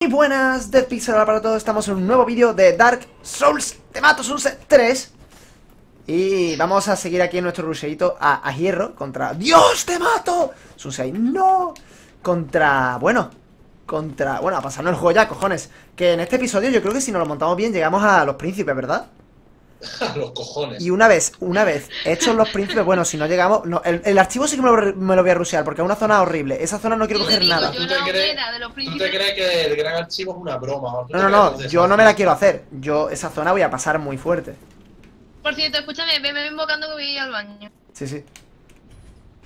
Y buenas, DeadPixel, hola para todos, estamos en un nuevo vídeo de Dark Souls, te mato, Sunset 3. Y vamos a seguir aquí en nuestro rusherito a hierro contra... ¡Dios, te mato! Sunset, no. Bueno, a pasarnos el juego ya, cojones. Que en este episodio yo creo que si nos lo montamos bien llegamos a los príncipes, ¿verdad? A los cojones. Y una vez hechos los príncipes, bueno, si no llegamos no, el archivo sí que me lo voy a rushear, porque es una zona horrible. Esa zona no quiero coger nada. ¿Tú te crees que el gran archivo es una broma? No, yo no me la quiero hacer. Yo esa zona voy a pasar muy fuerte. Por cierto, escúchame, me voy invocando que voy a ir al baño. Sí.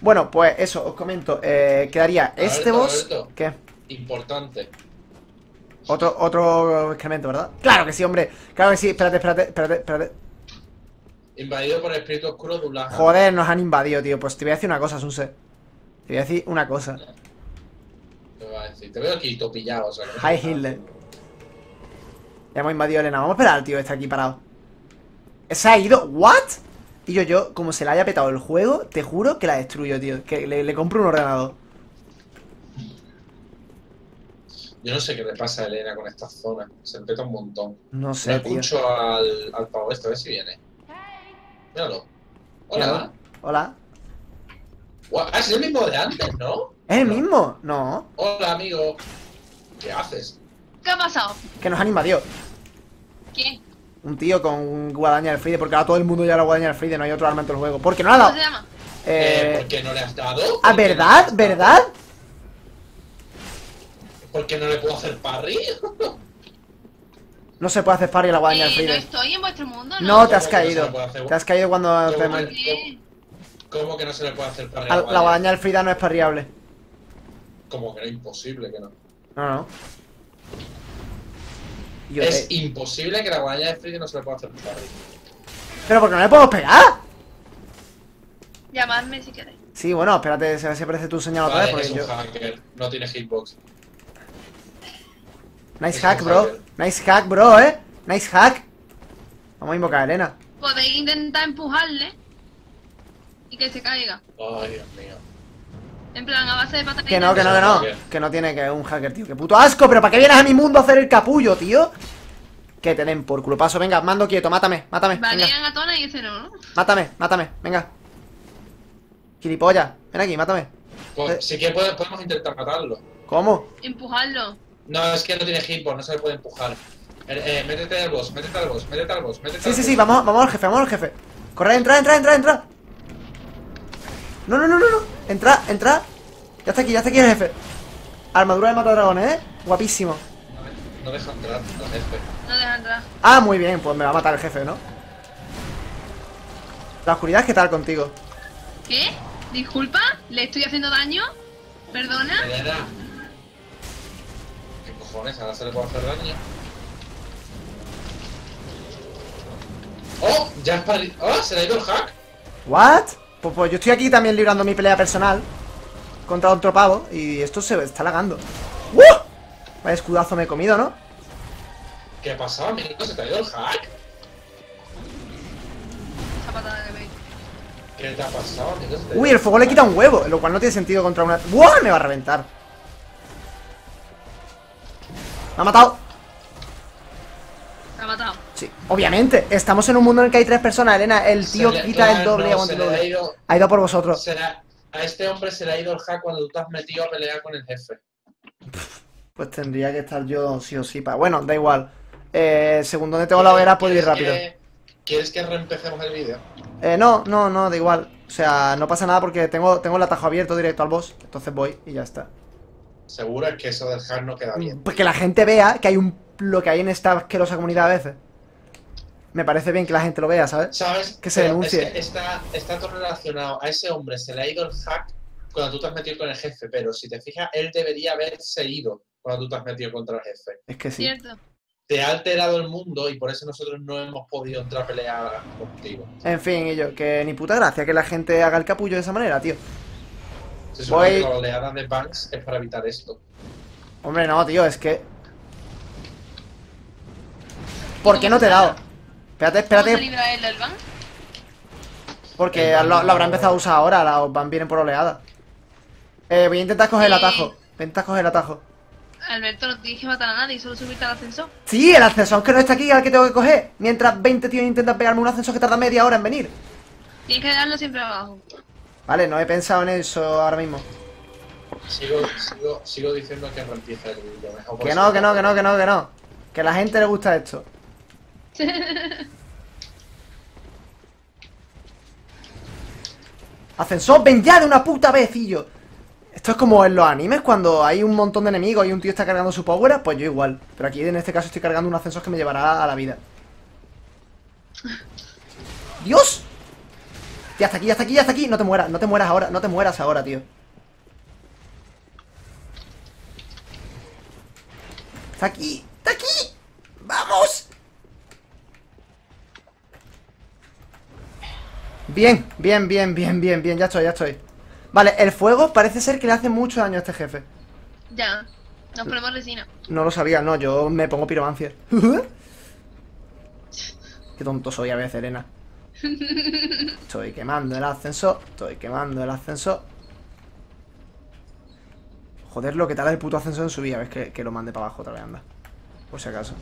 Bueno, pues eso, os comento. Quedaría este boss. ¿Qué? Importante. Otro excremento, ¿verdad? ¡Claro que sí, hombre! ¡Claro que sí! Espérate. Invadido por el espíritu oscuro de Ulaja. Joder, nos han invadido, tío. Pues te voy a decir una cosa, Sunset. Te voy a decir una cosa. Te voy a decir. Te veo aquí topillado, o sea. Hi, Hitler. Ya hemos invadido a Elena. Vamos a esperar al tío este aquí parado. ¿Se ha ido? ¿What? Y yo, como se le haya petado el juego, te juro que la destruyo, tío. Que le compro un ordenador. Yo no sé qué le pasa a Elena con esta zona. Se empeta un montón. No sé, tío. Escucho al pavo este, a ver si viene. Míralo. Hola. Hola. Wow, es el mismo de antes, ¿no? ¿Es el mismo? No. Hola, amigo. ¿Qué haces? ¿Qué ha pasado? Que nos han invadido. ¿Quién? Un tío con guadaña del Friday, porque ahora todo el mundo ya la guadaña del Friday, no hay otro arma en todo el juego. ¿Por qué no la ha dado? ¿Cómo se llama? ¿Por qué no le has dado? Ah, ¿verdad? ¿Verdad? ¿Por qué no le puedo hacer parry? No se puede hacer parry a la guadaña del Friday. No estoy en vuestro mundo, ¿no? No, te has caído. Te has caído cuando... ¿Cómo que no se le puede hacer parry a la guadaña del Friday? No es parriable. Como que era imposible que no. No. Es imposible que la guadaña del Friday no se le pueda hacer parry. ¿Pero porque no le puedo pegar? Llamadme si queréis. Sí, bueno, espérate, a ver si aparece tu señal otra vez. Porque es un hacker, no tiene hitbox. Nice hack, bro. Nice hack, bro, Nice hack. Vamos a invocar a Elena. Podéis intentar empujarle y que se caiga. Ay, Dios mío. En plan, a base de patatas. Que no. Que no tiene que un hacker, tío. Que puto asco, pero ¿para qué vienes a mi mundo a hacer el capullo, tío? Que te den por culo. Paso, venga, mando quieto, mátame. Banean a Tona y ese no, ¿no? Mátame, venga. Gilipollas, ven aquí, mátame. Pues, si quieres podemos intentar matarlo. ¿Cómo? Empujarlo. No, es que no tiene hitbox, no se le puede empujar. Métete al boss, métete al boss. Sí, vamos al jefe, Corre, entra. No. Entra. Ya está aquí el jefe. Armadura de matadragones, guapísimo. No deja entrar al jefe. Ah, muy bien, pues me va a matar el jefe, ¿no? La oscuridad, ¿qué tal contigo? ¿Qué? Disculpa, le estoy haciendo daño. Perdona. Ahora se le puede hacer daño. ¡Oh! ¡Ya es para... ¡Oh! ¡Se le ha ido el hack! ¿What? Pues yo estoy aquí también librando mi pelea personal contra otro pavo y esto se está lagando. ¡Uh! Vaya escudazo me he comido, ¿no? ¿Qué ha pasado, amigo? ¿Se te ha ido el hack? ¿Qué te ha pasado, amigo? Uy, el fuego le quita un huevo, lo cual no tiene sentido contra una... ¡Wow! Me va a reventar. Me ha matado. Me ha matado. Sí, obviamente. Estamos en un mundo en el que hay tres personas, Elena. El tío quita el doble y aguanta el doble. Ha ido por vosotros. A este hombre se le ha ido el hack cuando tú te has metido a pelear con el jefe. Pues tendría que estar yo sí o sí. Bueno, da igual. Según donde tengo la hoguera puedo ir rápido. ¿Quieres que reempecemos el vídeo? No, da igual. O sea, no pasa nada porque tengo el atajo abierto directo al boss. Entonces voy y ya está. Seguro es que eso del hack no queda bien. Porque la gente vea que hay lo que hay en esta asquerosa comunidad a veces. Me parece bien que la gente lo vea, ¿sabes? ¿Sabes? Que se denuncie. Es que está todo relacionado. A ese hombre se le ha ido el hack cuando tú te has metido con el jefe. Pero si te fijas, él debería haberse ido cuando tú te has metido contra el jefe. Es que sí. Cierto. Te ha alterado el mundo y por eso nosotros no hemos podido entrar a pelear contigo. En fin, que ni puta gracia que la gente haga el capullo de esa manera, tío. Se supone que la oleada de bugs es para evitar esto. Hombre, no, tío, es que... ¿Por qué no te he dado? Espérate. ¿Cómo se libra el ban? Porque lo habrá empezado a usar ahora, los ban vienen por oleada. Voy a intentar coger el atajo. Alberto, no tienes que matar a nadie, solo subirte al ascensor. Sí, el ascensor que no está aquí es el que tengo que coger. Mientras 20 tíos intentan pegarme un ascensor que tarda media hora en venir. Tienes que darlo siempre abajo. Vale, no he pensado en eso ahora mismo. Sigo diciendo que no empieza el vídeo. Que no, que no, que no, que no, que no. Que a la gente le gusta esto. Ascensor, ven ya de una puta vez, y yo. Esto es como en los animes cuando hay un montón de enemigos y un tío está cargando su power-up, pues yo igual. Pero aquí en este caso estoy cargando un ascensor que me llevará a la vida. ¡Dios! Ya está aquí, ya está aquí, ya está aquí. No te mueras, no te mueras ahora, no te mueras ahora, tío. Está aquí, está aquí. ¡Vamos! Bien, bien, bien, bien, bien, bien, ya estoy, ya estoy. Vale, el fuego parece ser que le hace mucho daño a este jefe. Ya, nos ponemos resina. No lo sabía, no, yo me pongo piromancia. Qué tonto soy a veces, Elena. Estoy quemando el ascensor, estoy quemando el ascensor. Joder, lo que tal el puto ascensor en su vida. Ves que lo mande para abajo otra vez, anda. Por si acaso.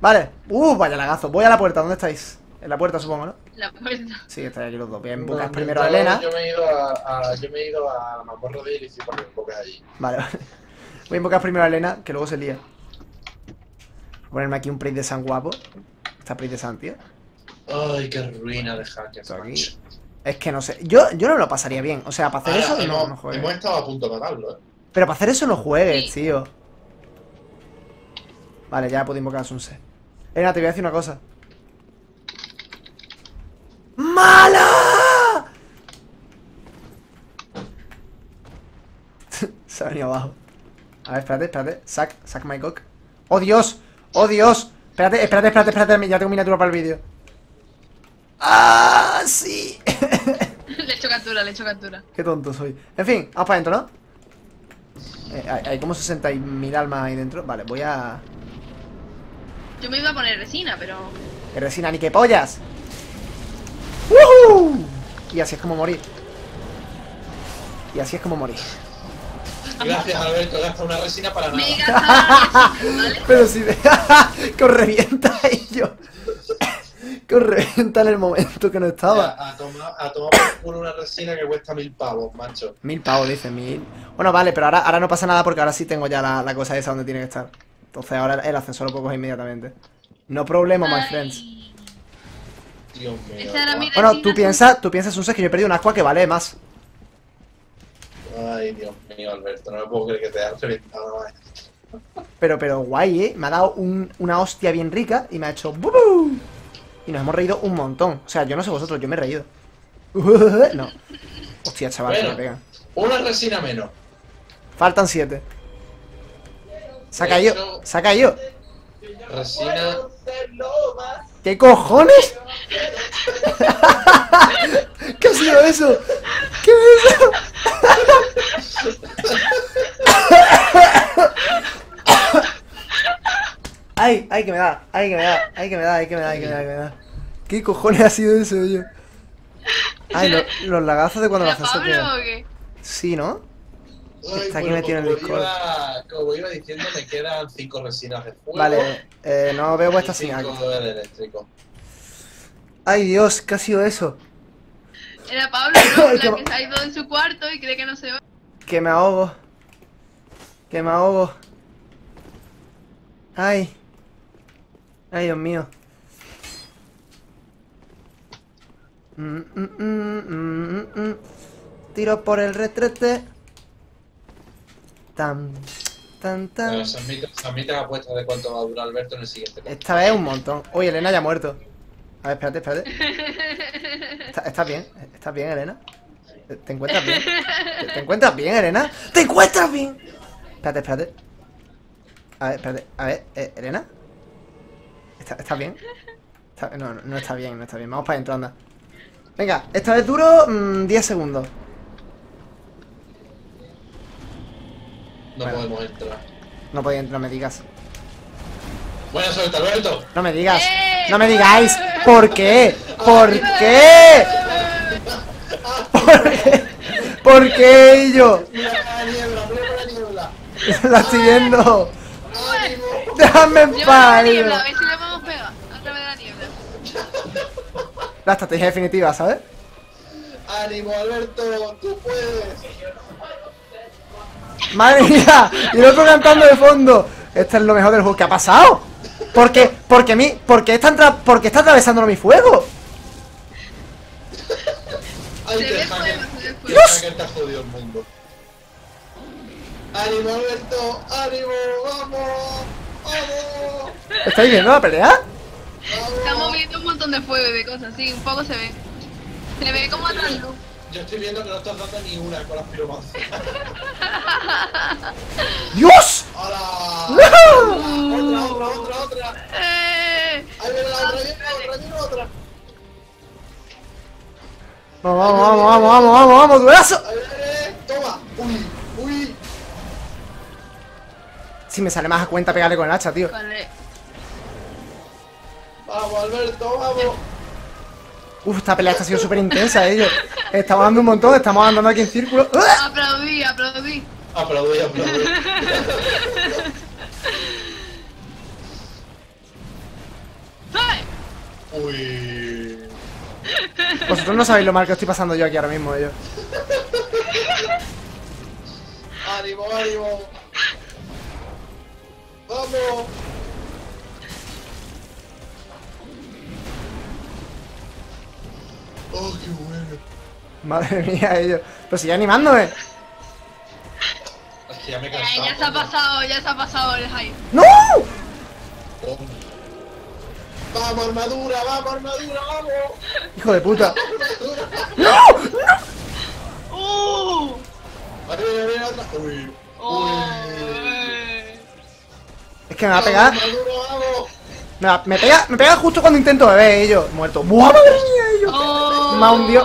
Vale, vaya lagazo, voy a la puerta, ¿dónde estáis? En la puerta, supongo, ¿no? La puerta. Sí, estáis aquí los dos. Bien, buscas primero a Elena. Yo me he ido a la mazmorra de Iris y por invocas allí. Vale, vale. Voy a invocar primero a Elena, que luego se lía. Voy a ponerme aquí un Priest de San guapo. Está Priest de San, tío. Ay, qué ruina de hackers. Aquí. Es que no sé. Yo no me lo pasaría bien. O sea, para hacer eso no juegues. Hemos estado a punto de matarlo, ¿eh? Pero para hacer eso no juegues, sí, tío. Vale, ya puedo invocar a Sunset. Elena, te voy a decir una cosa. ¡Mala! Se ha venido abajo. A ver, espérate, espérate. Sac my cock. ¡Oh, Dios! ¡Oh, Dios! Espérate, espérate, espérate, espérate. Ya tengo miniatura para el vídeo. ¡Ah, sí! Le he hecho captura, le he hecho captura. Qué tonto soy. En fin, vamos para adentro, ¿no? Hay como 60.000 almas ahí dentro. Vale, voy a... Yo me iba a poner resina, pero... ¿Qué resina ni qué pollas? ¡Woohoo! Y así es como morir. Y así es como morir. Gracias, Alberto. Gasta una resina para nada. Me gasta una resina, ¿vale? Pero si de... que os revienta ellos. Que os revienta en el momento que no estaba. Ya, a tomar por una resina que cuesta 1000 pavos, macho. 1000 pavos, dice, 1000. Bueno, vale, pero ahora no pasa nada porque ahora sí tengo ya la cosa esa donde tiene que estar. Entonces ahora el ascensor lo puedo coger inmediatamente. No problema, my friends. Dios mío. Bueno, tú piensas, Sunset, que yo he perdido una aqua que vale más. Ay, Dios mío, Alberto, no me puedo creer que te has reventado. Pero guay, ¿eh? Me ha dado una hostia bien rica y me ha hecho ¡bubu! Y nos hemos reído un montón. O sea, yo no sé vosotros, yo me he reído. No. Hostia, chaval, bueno, que me pegan. Una resina menos. Faltan 7. Saca yo. Resina... ¿Qué cojones? ¿Qué ha sido eso? ¿Qué es eso? Ay, ay que me da. ¿Qué cojones ha sido eso, yo? Ay, los lagazos de cuando la haces. Sí, ¿no? Ay, está aquí bueno, metido en el Discord. Como iba diciendo, me quedan 5 resinas de fuego. Vale, no veo vuestra sin algo. Ay, Dios, ¿qué ha sido eso? Era Pablo, ¿no? La que se ha ido en su cuarto y cree que no se va. Que me ahogo. Que me ahogo. Ay. Ay, Dios mío. Tiro por el retrete. Tan. Pero se admite la apuesta de cuánto va a durar Alberto en el siguiente. Esta vez un montón. Oye, Elena ya ha muerto. A ver, espérate, espérate. ¿Estás bien, Elena? ¿Te encuentras bien? ¿Te encuentras bien, Elena? ¿Te encuentras bien? Espérate. A ver, espérate. A ver, Elena. ¿Estás bien? No está bien, no está bien. Vamos para adentro, anda. Venga, esta vez duro 10 segundos. No podemos entrar. No podía entrar, me digas. Buena suerte, Alberto. No me digas. No me digáis. ¿Por qué? ¿Por qué? ¿Por qué yo? Mira la niebla, mira la niebla. La estoy viendo. Déjame en paz. Niebla, a ver si la podemos pegar. A través de la niebla. La estrategia definitiva, ¿sabes? Ánimo, Alberto, tú puedes. Madre mía, y el otro cantando de fondo. Esto es lo mejor del juego. ¿Qué ha pasado? Porque está atravesando mi fuego. Ay, que te ha jodido el mundo. ¡Ánimo, Alberto! ¡Ánimo! ¡Vamos! ¡Vamos! ¿Estáis viendo la pelea? Estamos viendo un montón de fuego y de cosas, sí, un poco se ve. Se ve como atrando. Yo estoy viendo que no estás dando ni una con las piromas. ¡Dios! ¡Hola! ¡No! ¡Otra! ¡Ahí viene la otra! ¡Viene otra! ¡Vamos! ¡Durazo! ¡Ahí viene! ¡Toma! ¡Uy! ¡Uy! Si me sale más a cuenta pegarle con el hacha, tío. Vale. Vamos, Alberto, vamos. Uf, esta pelea ha sido súper intensa, ellos. Estamos dando un montón, estamos andando aquí en círculo. Aplaudí. Uy. Vosotros no sabéis lo mal que estoy pasando yo aquí ahora mismo, ellos. Ánimo. ¡Vamos! ¡Oh, qué bueno! Madre mía, ellos. Pero sigue animándome. Es que ya me he cansado. Ya se ha pasado el hype. ¡No! Oh. ¡Vamos, armadura! ¡Hijo de puta! ¡No! Vale, otra. Uy. Es que me va a pegar. Me pega justo cuando intento beber, y yo muerto. ¡Buah, madre mía, ellos! Oh.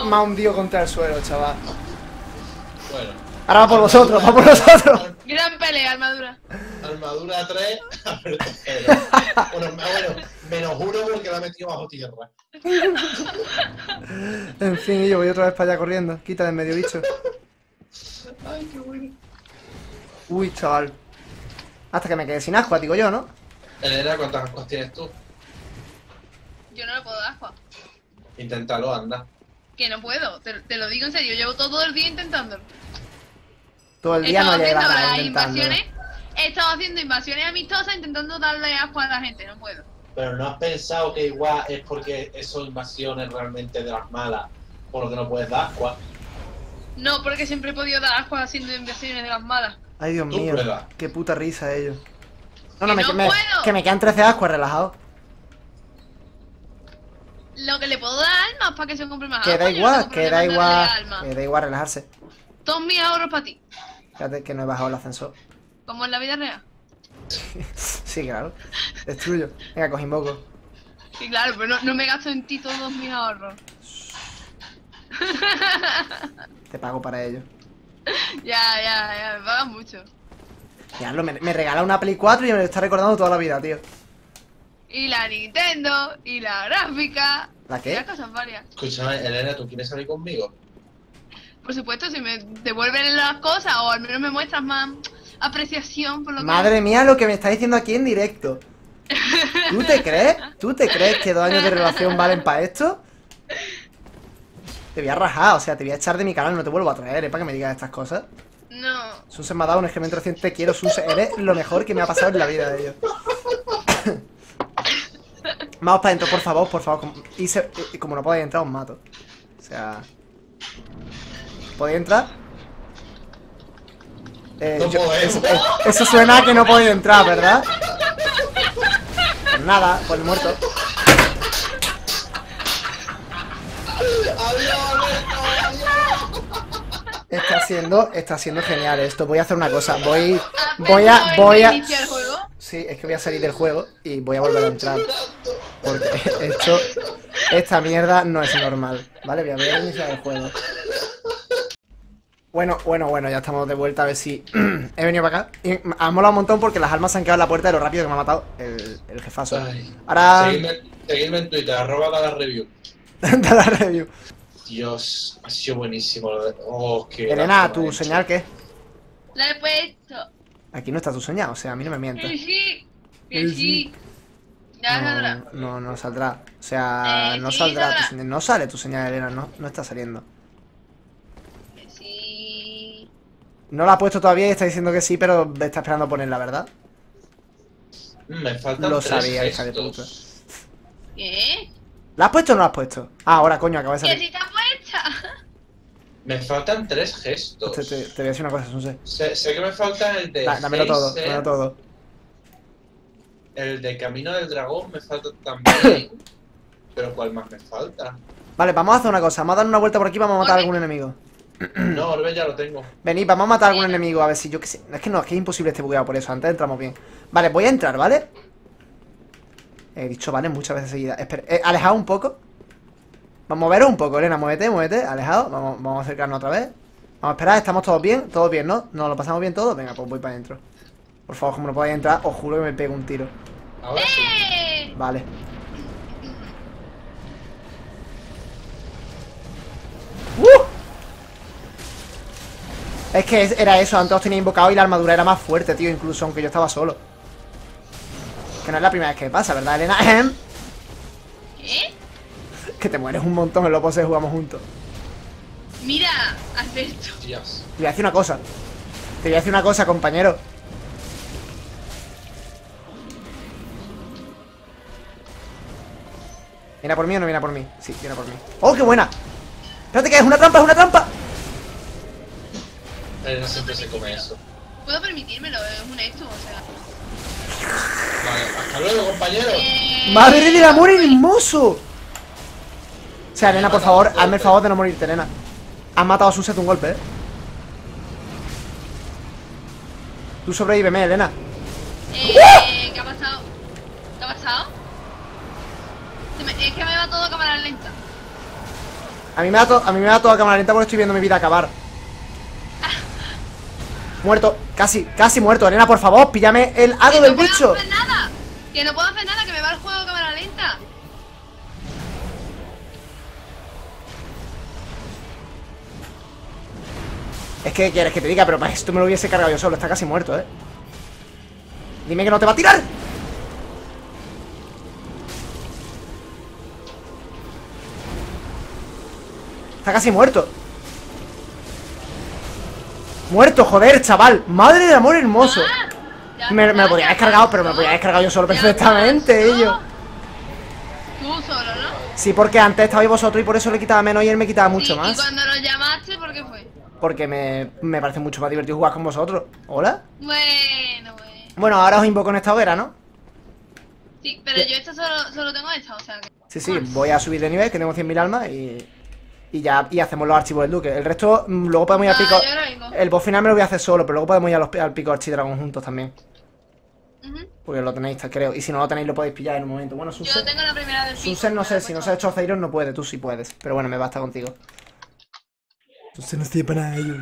Me ha hundido contra el suelo, chaval. Bueno. Ahora va por vosotros, Gran pelea, armadura. Armadura 3. bueno, menos uno porque la he metido bajo tierra. En fin, yo voy otra vez para allá corriendo. Quítale el medio bicho. Ay, qué bueno. Uy, chaval. Hasta que me quede sin agua, digo yo, ¿no? Elena, ¿cuántas aguas tienes tú? Yo no le puedo dar agua. Inténtalo, anda. Que no puedo, te lo digo en serio, llevo todo el día intentándolo. Todo el día no lleva nada intentándolo. He estado haciendo invasiones amistosas intentando darle agua a la gente, no puedo. Pero ¿no has pensado que igual es porque son invasiones realmente de las malas, por lo que no puedes dar agua? No, porque siempre he podido dar agua haciendo invasiones de las malas. Ay, Dios mío, qué puta risa ellos. No, que me quedan 13 ascuas, relajado. Lo que le puedo dar almas para que se compre más. Que da igual relajarse. Todos mis ahorros para ti. Fíjate que no he bajado el ascensor. Como en la vida real. Sí, claro. Es tuyo. Venga, cogí moco. Sí, claro, pero no me gasto en ti todos mis ahorros. Te pago para ello. Ya, me pagan mucho. Ya, me regala una Play 4 y me lo está recordando toda la vida, tío. Y la Nintendo, y la gráfica. ¿La qué? Y las cosas varias. Escúchame, Elena, ¿tú quieres salir conmigo? Por supuesto, si me devuelven las cosas o al menos me muestras más apreciación por lo que... Madre mía, lo que me estás diciendo aquí en directo. ¿Tú te crees? ¿Tú te crees que 2 años de relación valen para esto? Te voy a rajar, o sea, te voy a echar de mi canal, no te vuelvo a traer, para que me digas estas cosas. No. Sunset me ha dado un excremento reciente, te quiero, Sunset, eres lo mejor que me ha pasado en la vida de ellos. Vamos para adentro, por favor. Y como no podéis entrar, os mato. O sea... ¿Podéis entrar? Eso suena a que no podéis entrar, ¿verdad? Pues nada, pues muerto. Está siendo genial esto. Voy a hacer una cosa. Voy a iniciar el juego. Sí, es que voy a salir del juego y voy a volver a entrar. Porque esta mierda no es normal. Vale, voy a iniciar el juego. Bueno, ya estamos de vuelta. A ver si... He venido para acá. Y ha molado un montón porque las almas se han quedado en la puerta de lo rápido que me ha matado el jefazo. Ahora... Seguidme en Twitter, @dalareview. Dalareview. Dios, ha sido buenísimo. Elena, ¿tu señal qué? La he puesto. Aquí no está tu señal, o sea, a mí no me mientas. Sí. No saldrá. O sea, no saldrá tu señal. No sale tu señal, Elena, no está saliendo. Sí. No la ha puesto todavía y está diciendo que sí, pero está esperando a ponerla, ¿verdad? Me faltan tres gestos. Lo sabía, hija de puta. ¿Qué? ¿La has puesto o no la has puesto? Ah, ahora, coño, acaba de salir. ¡Que sí está puesta! Me faltan tres gestos. Te voy a decir una cosa, Sunset. Sé que me falta el de... Dámelo todo, dámelo todo. El de Camino del Dragón me falta también. Pero ¿cuál más me falta? Vale, vamos a hacer una cosa. Vamos a dar una vuelta por aquí y vamos a matar a algún enemigo. No, Orbe ya lo tengo. Venid, vamos a matar a algún enemigo. A ver si yo qué sé. Es que no, es que es imposible este bugueado por eso. Antes entramos bien. Vale, voy a entrar, ¿vale? He dicho vale muchas veces seguidas. Espera, alejado un poco. Vamos a moveros un poco, Elena. Muévete, muévete. Alejado. Vamos a acercarnos otra vez. Vamos a esperar. Estamos todos bien. Todos bien, ¿no? ¿Nos lo pasamos bien todos? Venga, pues voy para adentro. Por favor, como no podáis entrar, os juro que me pego un tiro. Ahora sí. Vale. Es que era eso, antes os tenía invocado y la armadura era más fuerte, tío, incluso aunque yo estaba solo. Que no es la primera vez que pasa, ¿verdad, Elena? ¿Qué? Que te mueres un montón en los bosses, jugamos juntos. Mira, Alberto. Dios. Te voy a decir una cosa. Te voy a decir una cosa, compañero. ¿Viene a por mí o no viene a por mí? Sí, viene a por mí. ¡Oh, qué buena! Espérate que es una trampa, es una trampa. No siempre se come eso. Puedo permitírmelo, es un esto, o sea. Vale, hasta luego, compañero. ¡Madre del amor hermoso! O sea, Elena, por favor, hazme el favor de no morirte, Elena. Has matado a Sunset un golpe, ¿eh? Tú sobrevíveme, Elena. ¿Qué ha pasado? ¿Qué ha pasado? Es que me va todo a cámara lenta. A mí me va todo a cámara lenta porque estoy viendo mi vida acabar. Muerto, casi muerto, Elena, por favor, píllame el hado del bicho. Que no puedo hacer nada, que me va el juego a cámara lenta. Es que quieres que te diga, pero para esto me lo hubiese cargado yo solo, está casi muerto, eh. Dime que no te va a tirar. Está casi muerto. Muerto, joder, chaval. Madre de amor hermoso. Me lo podría haber cargado, pero me lo podría haber descargado yo solo perfectamente, ello. Tú solo, ¿no? Sí, porque antes estabais vosotros y por eso le quitaba menos y él me quitaba mucho más. ¿Y cuando lo llamaste, por qué fue? Porque me parece mucho más divertido jugar con vosotros. ¿Hola? Bueno. Bueno, ahora os invoco en esta hoguera, ¿no? Sí, pero yo esta solo tengo esta, o sea que... Sí, voy a subir de nivel, que tengo 100.000 almas y ya hacemos los archivos del duque. El resto luego podemos ir al pico. El boss final me lo voy a hacer solo, pero luego podemos ir al pico Archidragón juntos también. Porque lo tenéis, creo. Y si no lo tenéis, lo podéis pillar en un momento. Bueno, Sunset, yo tengo la primera del pico. Sunset, no sé, si no se ha hecho Oceiros no puede. Tú sí puedes, pero bueno, me basta contigo. Sunset no estoy para ello.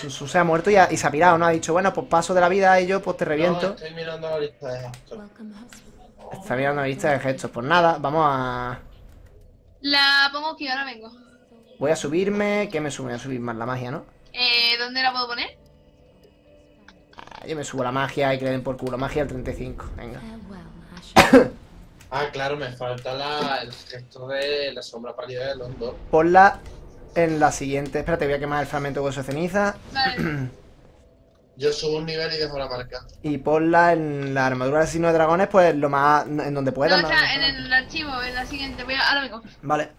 Sunset ha muerto y se ha pirado, ¿no? Ha dicho, bueno, pues paso de la vida y yo pues te reviento. No, estoy mirando la lista de gestos. Está mirando la lista de gestos. Pues nada, vamos a... La pongo aquí, ahora vengo. Voy a subirme. ¿Qué me sube? Voy a subir más la magia, ¿no? ¿Dónde la puedo poner? Ah, yo me subo la magia y que le den por culo. Magia al 35, venga. Ah, claro, me falta el gesto de la sombra pálida de los dos. Ponla en la siguiente. Espérate, voy a quemar el fragmento de hueso de ceniza. Vale. Yo subo un nivel y dejo la marca. Y ponla en la armadura del signo de dragones, pues lo más... en donde pueda. No, o sea, en el archivo, en la siguiente. Ahora vengo. Vale.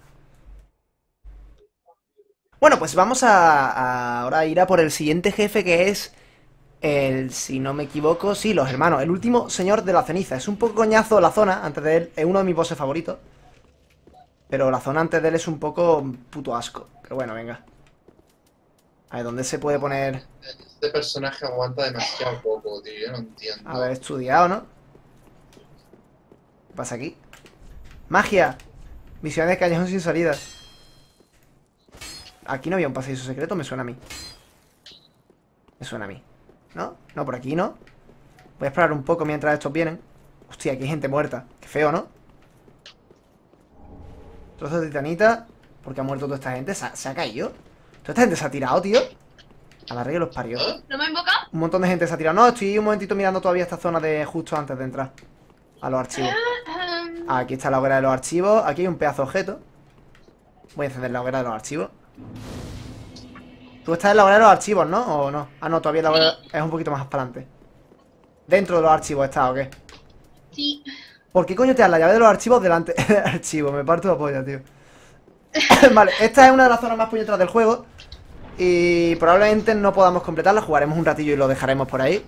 Bueno, pues vamos a ahora ir a por el siguiente jefe, que es... el, si no me equivoco, sí, los hermanos. El último señor de la ceniza. Es un poco coñazo la zona antes de él. Es uno de mis bosses favoritos. Pero la zona antes de él es un poco puto asco. Pero bueno, venga. A ver, ¿dónde se puede poner...? Este personaje aguanta demasiado poco, tío, yo no entiendo. Haber estudiado, ¿no? ¿Qué pasa aquí? ¡Magia! Misiones de callejón sin salida. Aquí no había un pasadizo secreto, me suena a mí. Me suena a mí. ¿No? No, por aquí no. Voy a esperar un poco mientras estos vienen. Hostia, aquí hay gente muerta. Qué feo, ¿no? Trozos de titanita. ¿Por qué ha muerto toda esta gente? ¿Se ha caído? ¿Toda esta gente se ha tirado, tío? A la rey los parió. ¿No me ha invocado? Un montón de gente se ha tirado. No, estoy un momentito mirando todavía esta zona de justo antes de entrar a los archivos. Aquí está la hoguera de los archivos. Aquí hay un pedazo de objeto. Voy a encender la hoguera de los archivos. Tú estás en la hoguera de los archivos, ¿no? ¿O no? Ah, no, todavía la hoguera es un poquito más para adelante. ¿Dentro de los archivos está o qué? Sí. ¿Por qué coño te das la llave de los archivos delante del archivo? Me parto de polla, tío. Vale, esta es una de las zonas más puñetas del juego. Y probablemente no podamos completarla. Jugaremos un ratillo y lo dejaremos por ahí.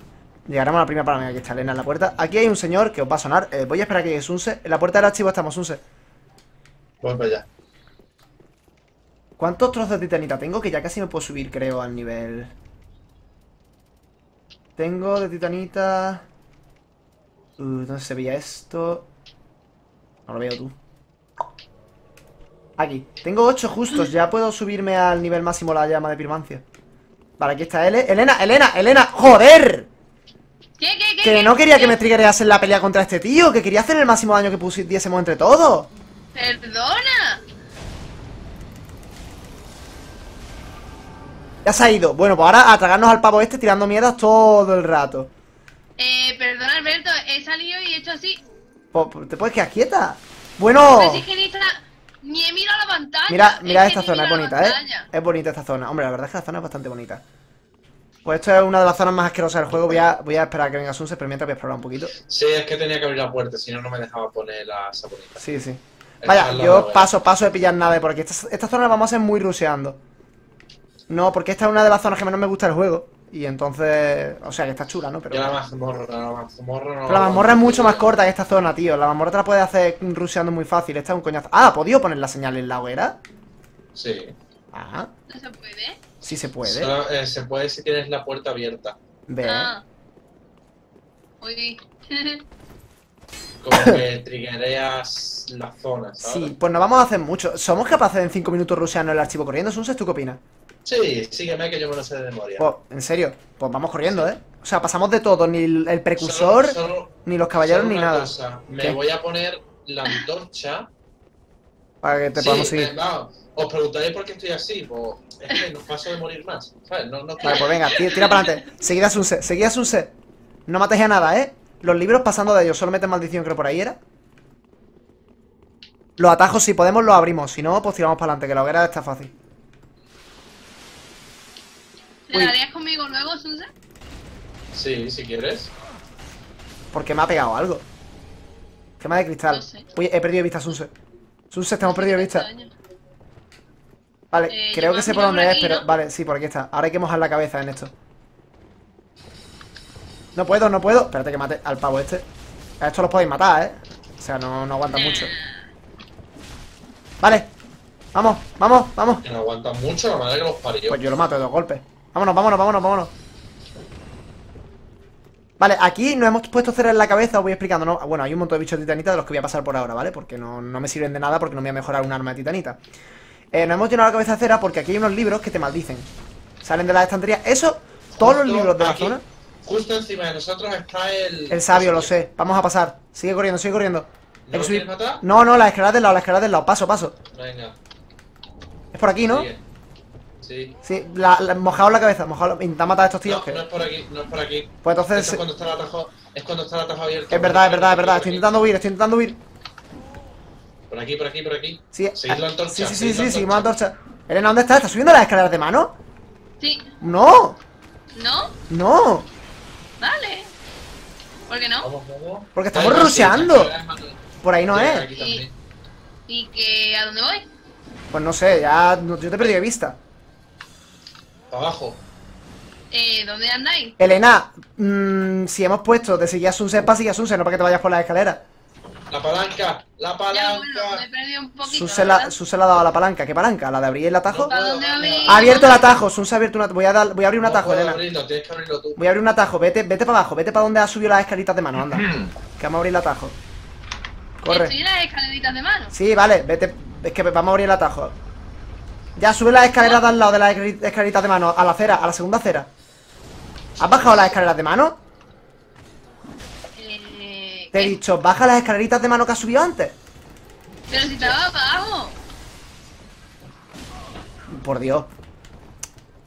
Llegaremos a la primera parada. Aquí está Elena en la puerta. Aquí hay un señor que os va a sonar. Voy a esperar a que llegue Sunset. En la puerta del archivo estamos, Sunset. Voy para allá. ¿Cuántos trozos de titanita tengo? Que ya casi me puedo subir, creo, al nivel. Tengo de titanita... ¿dónde se veía esto? No lo veo tú. Aquí. Tengo 8 justos. Ya puedo subirme al nivel máximo la llama de pirmancia. Vale, aquí está L. ¡Elena! ¡Elena! ¡Elena! ¡Joder! ¿Qué? Que no quería que me triggereas en la pelea contra este tío. Que quería hacer el máximo daño que pusiésemos entre todos. ¡Perdona! Ya se ha ido. Bueno, pues ahora a tragarnos al pavo este tirando mierdas todo el rato. Perdona, Alberto. He salido y he hecho así. ¿Te puedes quedar quieta? Bueno... Pero si es que ni he mirado la pantalla. Mira esta zona, es bonita, ¿eh? Es bonita esta zona. Hombre, la verdad es que la zona es bastante bonita. Pues esto es una de las zonas más asquerosas del juego. Voy a esperar a que venga Sunset, pero mientras voy a explorar un poquito. Sí, es que tenía que abrir la puerta, si no, no me dejaba poner la saponita. Sí, sí. Vaya, yo paso de pillar nada por aquí. Esta zona la vamos a hacer muy ruseando. No, porque esta es una de las zonas que menos me gusta el juego. Y entonces... O sea, que está chula, ¿no? Pero... La mazmorra es mucho más corta que esta zona, tío. La mazmorra te la puedes hacer ruseando muy fácil. Esta es un coñazo. Ah, ¿ha podido poner la señal en la hoguera? Sí. Ah. ¿No se puede? Sí se puede. Solo, se puede si tienes la puerta abierta. Ve. Ah. Uy. Como que triggereas la zona, ¿sabes? Sí, pues nos vamos a hacer mucho. ¿Somos capaces de en 5 minutos ruseando el archivo corriendo? ¿Sunset, tú qué opinas? Sí, sígueme que yo me lo sé de memoria. Pues, en serio, pues vamos corriendo, sí. O sea, pasamos de todo, ni el precursor, ni los caballeros, ni nada. Cosa. Me ¿qué? Voy a poner la antorcha. Para que te podamos seguir. Os preguntaréis por qué estoy así, pues es que nos paso de morir más, ¿sabes? No, vale, pues venga, tira para adelante. Seguid a Sunset. No matéis a nada, ¿eh? Los libros pasando de ellos, solo meten maldición, creo por ahí era. Los atajos, si podemos, los abrimos. Si no, pues tiramos para adelante, que la hoguera está fácil. ¿Te la harías conmigo luego, Sunset? Sí, si quieres. Porque me ha pegado algo. Quema de cristal. No sé. Uy, he perdido vista, Sunset. Sunset, hemos perdido vista. Vale, creo que sé por dónde es, pero... ¿no? Vale, sí, por aquí está. Ahora hay que mojar la cabeza en esto. No puedo. Espérate que mate al pavo este. A estos los podéis matar, ¿eh? O sea, no aguantan mucho. Vale. Vamos. Que no aguantan mucho, la madre que los parió. Pues yo lo mato de 2 golpes. Vámonos. Vale, aquí nos hemos puesto cera en la cabeza, os voy explicando, ¿no? Bueno, hay un montón de bichos de titanita de los que voy a pasar por ahora, ¿vale? Porque no me sirven de nada porque no me voy a mejorar un arma de titanita. Nos hemos llenado la cabeza de cera porque aquí hay unos libros que te maldicen. Salen de la estantería. Eso, todos justo los libros de la zona. Justo encima de nosotros está el... El sabio, lo sé. Vamos a pasar. Sigue corriendo. ¿No lo quieres matar? No, las escaleras del lado. Paso. Venga. Es por aquí, ¿no? Sigue. Sí, mojaos la cabeza, intentad matar a estos tíos. No es por aquí, Pues entonces... Eso es cuando está el atajo, abierto. Es verdad, estoy intentando huir. Por aquí. Sí, seguid la antorcha. Sí, más antorcha. Elena, ¿dónde estás? ¿Estás subiendo las escaleras de mano? Sí. No. Vale. ¿Por qué no? ¿Cómo? Porque estamos rusheando. Por ahí no es. ¿Y que a dónde voy? Pues no sé, yo te he perdido de vista. Abajo. ¿Dónde andáis? Elena, si hemos puesto de seguir a Sunset para seguir a Sunset, no para que te vayas por las escaleras. La palanca. Ya, bueno, me he perdido un poquito. Sunset le ha dado a la palanca. ¿Qué palanca? ¿La de abrir el atajo? Ha abierto el atajo. Sunset ha abierto una... Voy a abrir un atajo, Elena. Tienes que abrirlo tú. Voy a abrir un atajo. Vete para abajo. Vete para donde has subido las escalitas de mano. Anda. Que vamos a abrir el atajo. Corre. ¿Estoy en las escaleritas de mano? Sí, vale. Vete. Es que vamos a abrir el atajo. Ya, sube las escaleras de al lado de las escaleritas de mano. A la acera, a la segunda acera. ¿Has bajado las escaleras de mano? Te he dicho, baja las escaleritas de mano que has subido antes. Pero si estaba abajo. Por Dios.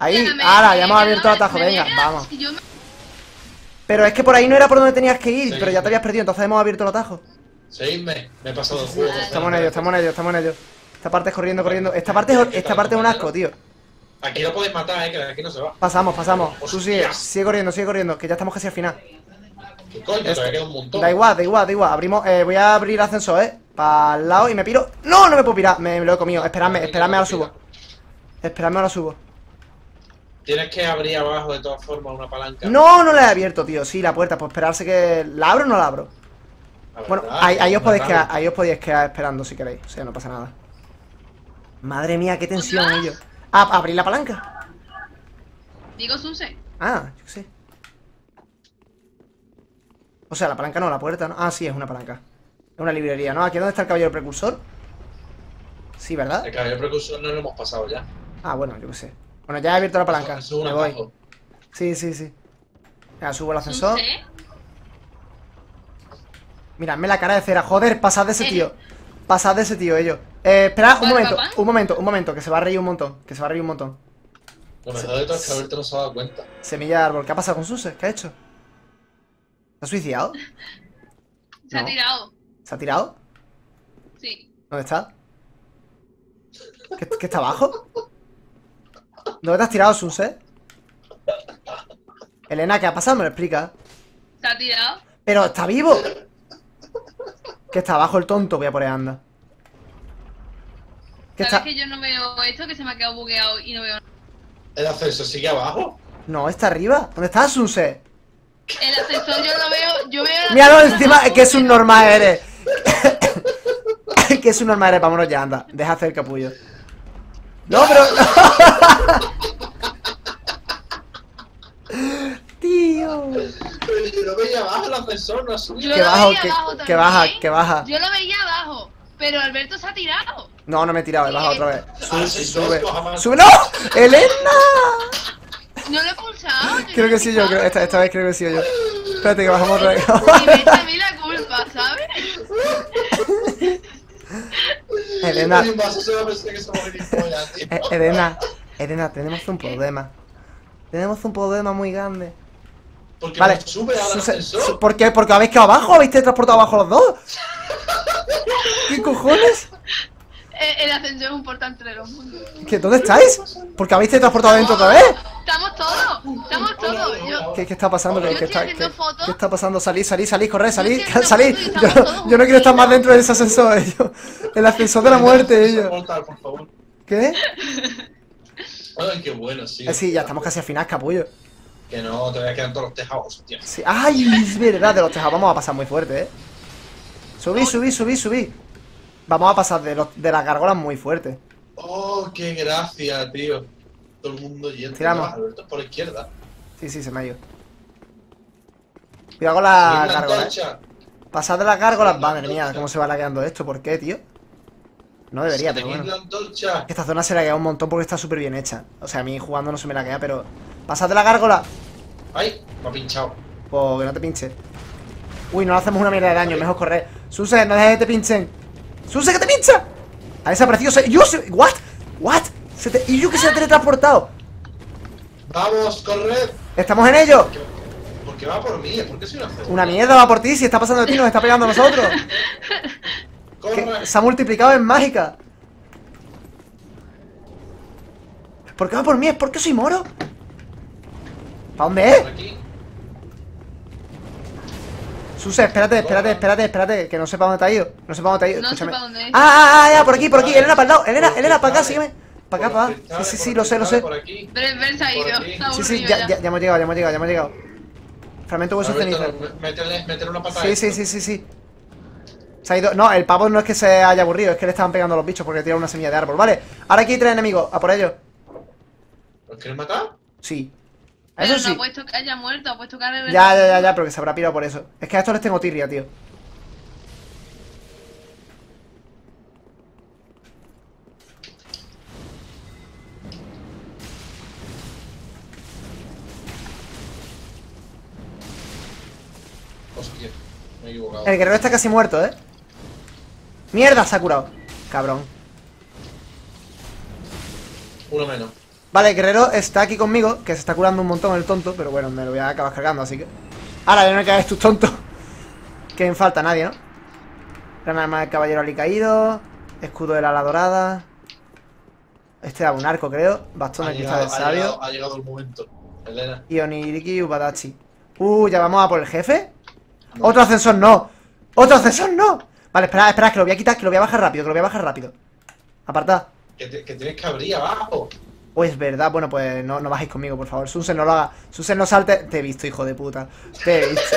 Ahí, ahora, ya hemos abierto el atajo, venga, vamos. Pero es que por ahí no era por donde tenías que ir, seguidme. Pero ya te habías perdido, entonces hemos abierto el atajo. Seguidme, me he pasado el juego. Estamos en ello. Esta parte es corriendo. Esta parte es un asco, tío. Aquí lo podéis matar, que de aquí no se va. Pasamos. Tú sigue corriendo, que ya estamos casi al final. ¿Qué coño? Todavía queda un montón. Da igual. Abrimos, voy a abrir ascensor, para el lado y me piro. ¡No! No me puedo pirar, me lo he comido. Esperadme, ahora subo. Tienes que abrir abajo de todas formas una palanca. No la he abierto, tío. Sí, la puerta, pues esperarse que... ¿La abro o no la abro? La verdad, bueno, ahí os podéis quedar esperando si queréis. O sea, no pasa nada. Madre mía, qué tensión ellos. Ah, abrir la palanca. Digo Sunset. Ah, yo qué sé. O sea, la palanca no, la puerta no. Ah, sí, es una palanca. Es una librería, ¿no? ¿Aquí dónde está el caballero precursor? Sí, ¿verdad? El caballero precursor no lo hemos pasado ya. Ah, bueno, yo qué sé. Bueno, ya he abierto la palanca. Me voy. Sí. Venga, subo el ascensor. Miradme la cara de cera. Joder, pasad de ese tío. Ellos. Esperad un momento, que se va a reír un montón. Lo mejor de todo es que Alberto no se ha dado cuenta. Semilla de árbol. ¿Qué ha pasado con Sunset? ¿Qué ha hecho? ¿Se ha suicidado? ¿Se ha tirado? Sí. ¿Dónde está? ¿Qué está abajo? ¿Dónde te has tirado, Sunset? Elena, ¿qué ha pasado? Me lo explica. ¿Se ha tirado? ¡Pero está vivo! Que está abajo el tonto, voy a por ahí, anda. ¿Sabes que yo no veo esto? Que se me ha quedado bugueado y no veo nada. ¿El ascensor sigue abajo? No, está arriba. ¿Dónde está, Sunset? El ascensor yo no veo, yo veo... Míralo encima, que es un normal eres. Que es un normal eres, vámonos ya, anda. Deja hacer el capullo. No, pero... Tío. Pero yo lo veía abajo el ascensor, no asumí. Que baja. Yo lo veía abajo, pero Alberto se ha tirado. No, no me he tirado, he bajado otra vez. Sube. ¡No! ¡Elena! No lo he pulsado. Creo que sí yo, esta vez creo que sí yo. Espérate que bajamos otra vez. Y me echa a mí la culpa, ¿sabes? Elena. Elena, tenemos un problema. Tenemos un problema muy grande. Porque vale, ¿por qué? Porque habéis quedado abajo, habéis teletransportado abajo los dos. ¿Qué cojones? El ascensor es un portal entre los mundos. ¿Dónde estáis? Porque habéis teletransportado dentro otra vez. Estamos todos. ¿Qué está pasando? ¿Qué está pasando? Salid, corred. Yo no quiero estar más dentro de ese ascensor. El ascensor de la muerte, ellos. ¿Qué? Ay, qué bueno, sí. Sí, ya estamos casi al final, capullo. Que no, todavía quedan todos los tejados, hostia. Sí. Ay, es verdad, de los tejados vamos a pasar muy fuerte, Subí. Vamos a pasar de las gárgolas muy fuerte. Oh, qué gracia, tío. Todo el mundo yendo. Tiramos. Alberto por izquierda. Sí, se me ha ido. Cuidado con las gárgolas, Pasad de las gárgolas, madre mía, cómo se va lagueando esto, ¿por qué, tío? No debería, pero bueno. Esta zona se laguea un montón porque está súper bien hecha. O sea, a mí jugando no se me laguea, pero... ¡Pasad de la gárgola! ¡Ay! Me ha pinchado. Pues que no te pinche. Uy, no le hacemos una mierda de daño, mejor correr. Sunset, no dejes que te pinchen. ¡Sunset, que te pincha! Ha desaparecido. ¿What? ¿Y yo que se ha teletransportado? ¡Vamos, correr! ¡Estamos en ello! Porque va por mí, ¿por qué soy una cebra? Una mierda va por ti, si está pasando de ti, nos está pegando a nosotros. Se ha multiplicado en mágica. ¿Por qué va por mí? ¿Es porque soy moro? ¿Para dónde es? Suse, espérate, que no sepa dónde te ha ido. Escúchame. Ah, por aquí. Elena, para el lado. Elena, para acá, sígueme. Para acá. Sí, lo sé. Pero se ha ido. Sí, ya hemos llegado, Fragmento hueso ceniza. Métele una patada. Sí. Se ha ido. No, el pavo no es que se haya aburrido, es que le estaban pegando a los bichos porque tiraron una semilla de árbol. Vale, ahora aquí hay tres enemigos, a por ellos. ¿Los quieres matar? Sí. Pero eso no sí. Ha puesto que haya muerto, ha puesto que haya... Ya, pero que se habrá pirado por eso. Es que a estos les tengo tirria, tío. Hostia, me he equivocado. El guerrero está casi muerto, ¿eh? ¡Mierda! Se ha curado. Cabrón. Uno menos. Vale, el guerrero está aquí conmigo, que se está curando un montón el tonto, pero bueno, me lo voy a acabar cargando, así que... Ahora no me caes tus tontos. Que en falta nadie, ¿no? Gran arma del caballero alicaído. Escudo del ala dorada. Este da un arco, creo. Bastón del cristal del sabio. Ha llegado el momento, Elena. Y Oniriki Ubadachi. ¿Ya vamos a por el jefe? No. ¡Otro ascensor no! ¡Otro ascensor no! Vale, espera, que lo voy a quitar, que lo voy a bajar rápido, Apartad. Que tienes que abrir abajo. Pues verdad, bueno, pues no bajéis conmigo, por favor. Sunset, no lo haga. Sunset, no salte. Te he visto, hijo de puta. Te he visto.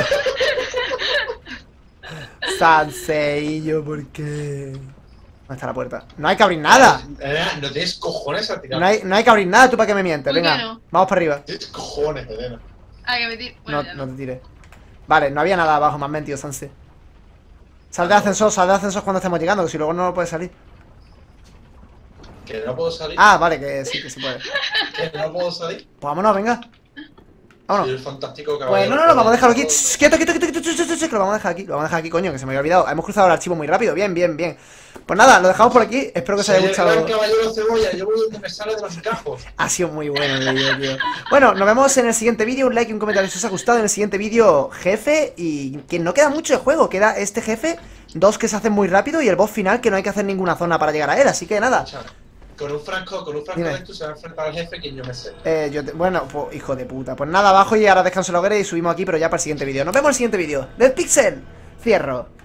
Sunset, y yo, ¿por qué? ¿Dónde está la puerta? ¡No hay que abrir nada! No tienes cojones a tirar. No hay que abrir nada, tú para que me mientes. Venga, no. Vamos para arriba. Tienes cojones, Elena. Hay que metir. Bueno, no te tires. Vale, no había nada abajo, me has mentido, Sunset. Sal del ascensor cuando estemos llegando, que si luego no lo puedes salir. Que no puedo salir. Ah, vale, que sí, que se puede. Que no puedo salir. Pues vámonos, venga. Vámonos. El fantástico caballero. Pues no, vamos a dejarlo aquí. Quieto, que lo vamos a dejar aquí. Lo vamos a dejar aquí, coño, que se me había olvidado. Hemos cruzado el archivo muy rápido. Bien. Pues nada, lo dejamos por aquí. Espero que os haya gustado. El caballero cebolla, yo voy donde me sale de los encajos. Ha sido muy bueno el vídeo, tío. Bueno, nos vemos en el siguiente vídeo. Un like y un comentario si os ha gustado. En el siguiente vídeo, jefe. Y que no queda mucho de juego. Queda este jefe, dos que se hacen muy rápido y el boss final que no hay que hacer ninguna zona para llegar a él. Así que nada. Con un franco de esto se va a enfrentar al jefe que yo me sé. Bueno, pues hijo de puta. Pues nada, abajo y ahora descanso la hoguera y subimos aquí, pero ya para el siguiente vídeo. Nos vemos en el siguiente vídeo. DeadPixel, cierro.